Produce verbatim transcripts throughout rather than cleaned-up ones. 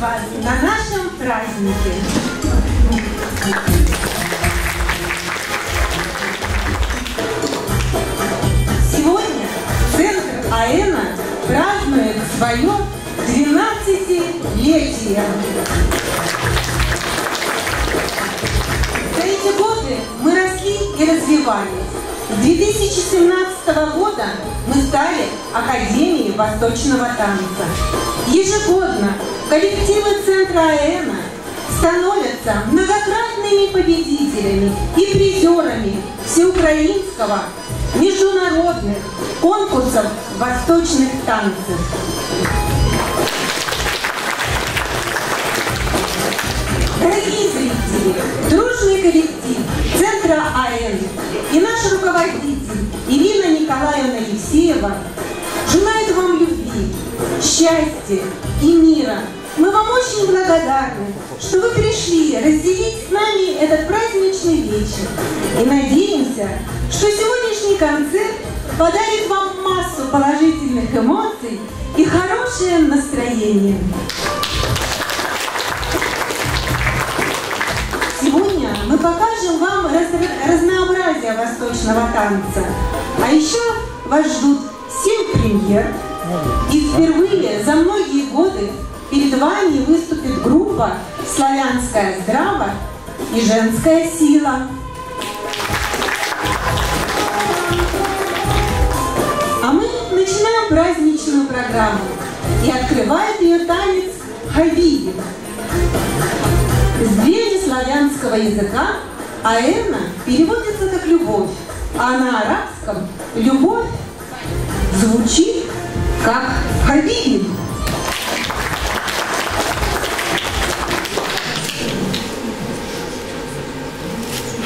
вас на нашем празднике. Сегодня центр АЭНА празднует свое двенадцатилетие. За эти годы мы росли и развивались. С две тысячи семнадцатого года мы стали Академией Восточного Танца. Ежегодно коллективы центра АЭНА становятся многократными победителями и призерами всеукраинского, международных конкурсов восточных танцев. Дорогие зрители, дружный коллектив центра АЭН и наш руководитель Ирина Николаевна Евсеева желает вам любви, счастья и мира. Мы вам очень благодарны, что вы пришли разделить с нами этот праздничный вечер. И надеемся, что сегодняшний концерт подарит вам массу положительных эмоций и хорошее настроение. Сегодня мы покажем вам разнообразие восточного танца. А еще вас ждут семь премьер. И впервые за многие годы перед вами выступит группа «Славянская здрава» и «Женская сила». А мы начинаем праздничную программу. И открывает ее танец «Хабибик». С древнего славянского языка «Аэна» переводится как «любовь», а на арабском «любовь» звучит как «хабибик».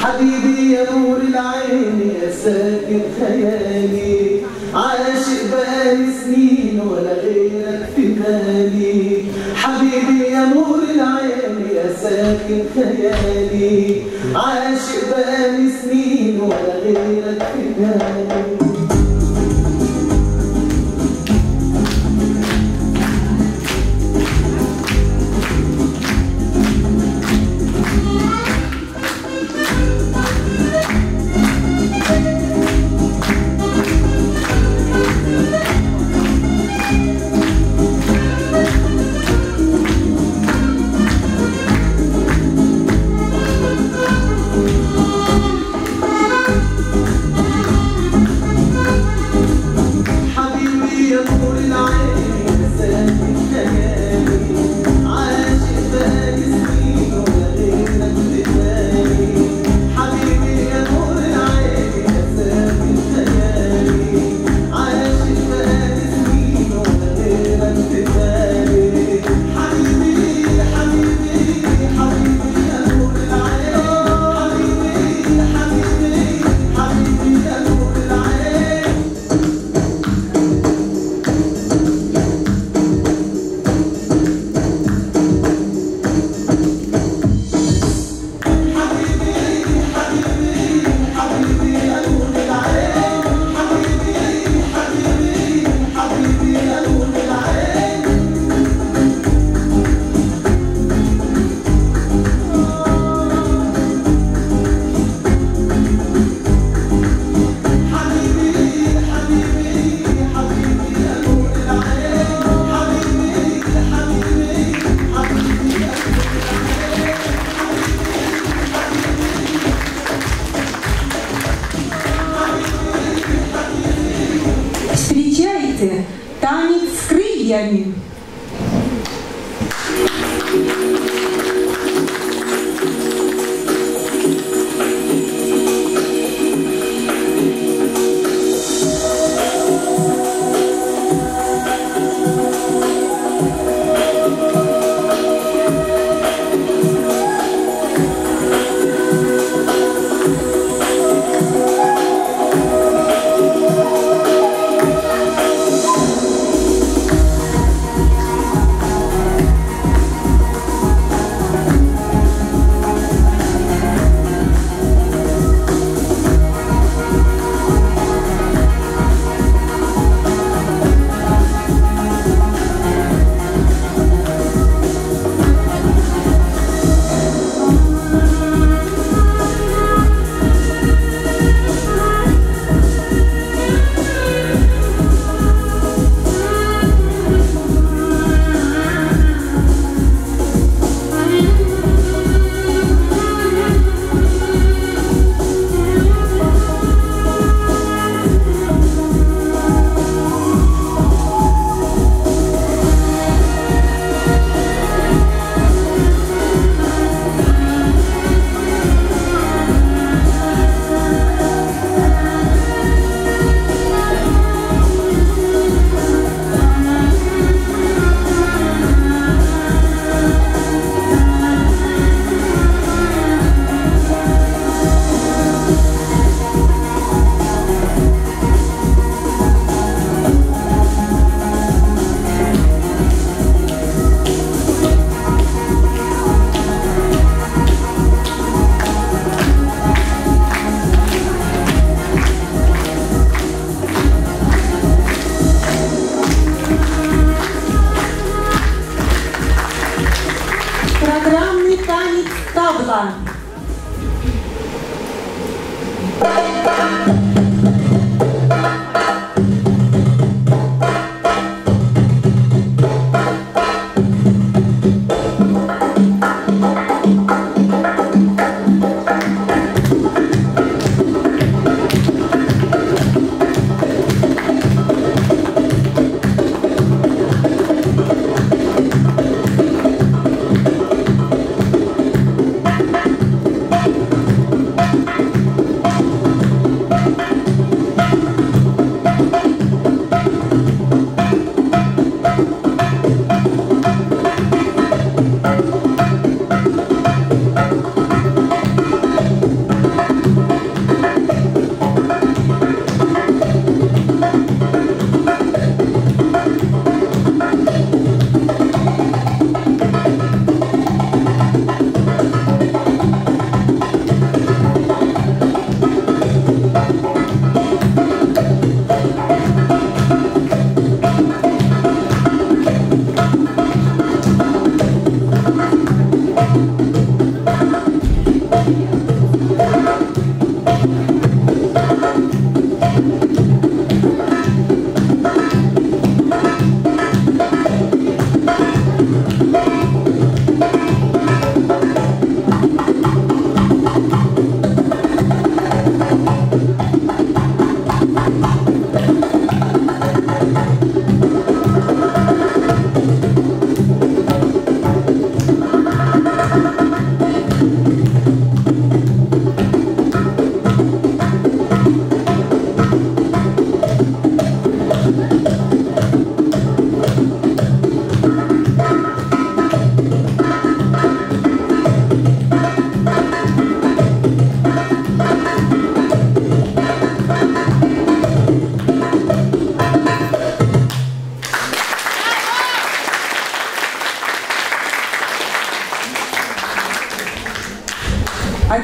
حبيبي يا نور العين يا ساكن خيالي عاشق بقالي سنين ولا غيرك في بالي حبيبي يا نور العين يا ساكن خيالي عاشق بقالي سنين ولا غيرك في بالي Весела!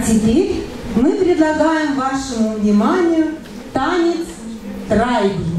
Теперь мы предлагаем вашему вниманию танец трайби.